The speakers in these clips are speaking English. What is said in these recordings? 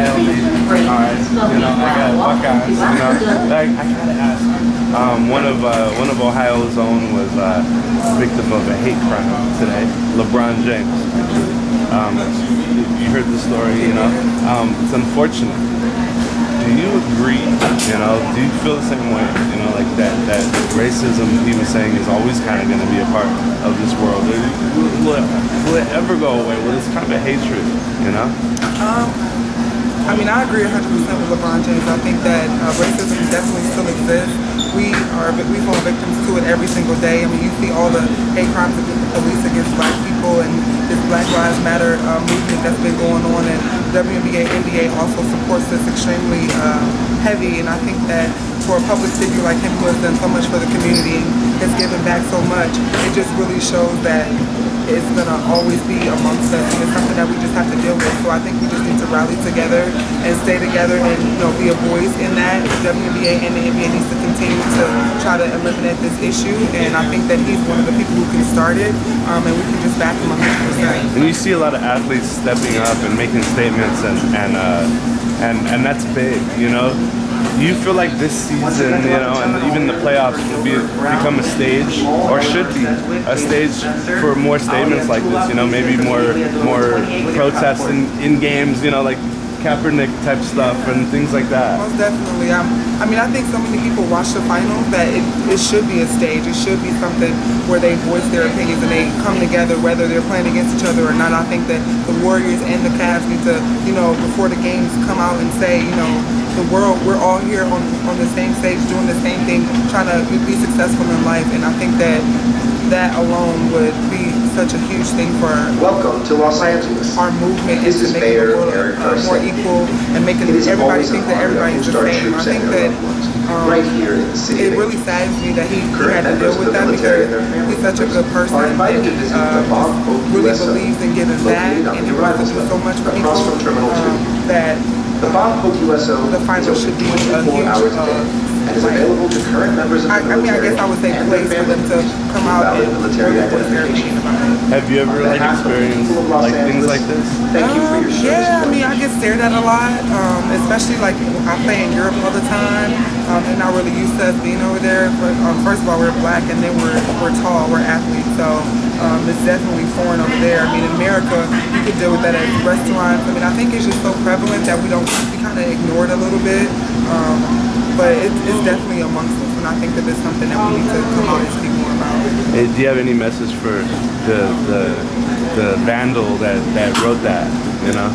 Wild and Hines, you know, I got Buckeyes, you know. Like, I gotta ask. One of Ohio's own was victim of a hate crime today. LeBron James, actually. You heard the story, you know. It's unfortunate. Do you agree? You know, do you feel the same way? You know, like that racism he was saying is always kind of going to be a part of this world. Will it ever go away? Will this kind of hatred? You know? I mean, I agree 100% with LeBron James. I think that racism definitely still exists. We fall victims to it every single day. I mean, you see all the hate crimes against the police, against black people, and this Black Lives Matter movement that's been going on. And WNBA, NBA also supports this extremely heavy. And I think that for a public figure like him, who has done so much for the community, has given back so much, it just really shows that it's gonna always be amongst us, and it's something that we just have to deal with. So I think we just need to rally together and stay together, and, you know, be a voice in that. The WNBA and the NBA needs to continue to try to eliminate this issue, and I think that he's one of the people who can start it, and we can just back him 100%. And you see a lot of athletes stepping up and making statements, and that's big, you know. You feel like this season, you know, and even the playoffs will become a stage, or should be a stage, for more statements like this, you know, maybe more protests in games, you know, like Kaepernick type stuff and things like that. Most definitely. I mean, I think so many people watch the finals that it should be a stage. It should be something where they voice their opinions and they come together, whether they're playing against each other or not. I think that the Warriors and the Cavs need to, you know, before the games, come out and say, you know, the world, we're all here on the same stage doing the same thing, trying to be successful in life. And I think that that alone would be such a huge thing for our, welcome to Los Angeles. Our movement is to make the world more equal and making everybody think that everybody's the same. I think that right here in the city, it really saddens me that he had to deal with that, because he's such a good person and really believes in giving back, and he wants to do so much for people that the Bob Hope USO final should be a huge and is available to current members of the military. I mean, I guess I would say place for them to come out and military identification. Have you ever, like, experienced, like, things like this? Thank you for your service. Yeah, I mean, I get stared at a lot, especially, like, I play in Europe all the time. They're not really used to us being over there. But first of all, we're black, and then we're tall, we're athletes, so it's definitely foreign over there. I mean, in America, you can deal with that at restaurants. I mean, I think it's just so prevalent that we kind of ignore it a little bit. But it's definitely amongst us, and I think that it's something that we need to come out and speak more about. Hey, do you have any message for the vandal that wrote that, you know?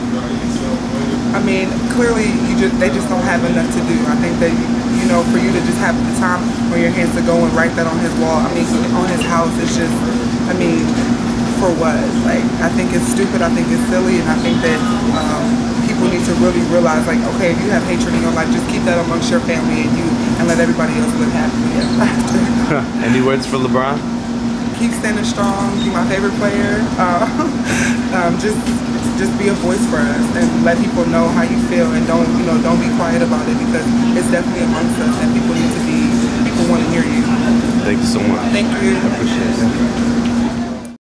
I mean, clearly they just don't have enough to do. I think that, you know, for you to just have the time on your hands to go and write that on his wall, I mean, on his house, it's just, I mean, for what? Like, I think it's stupid, I think it's silly, and I think that people need to really realize, like, okay, if you have hatred in your life, just keep that amongst your family and you, and let everybody else live happily after. Any words for LeBron? Keep standing strong. Be my favorite player. Just be a voice for us and let people know how you feel, and don't be quiet about it, because it's definitely amongst us and people want to hear you. Thank you so much. Thank you. I appreciate it.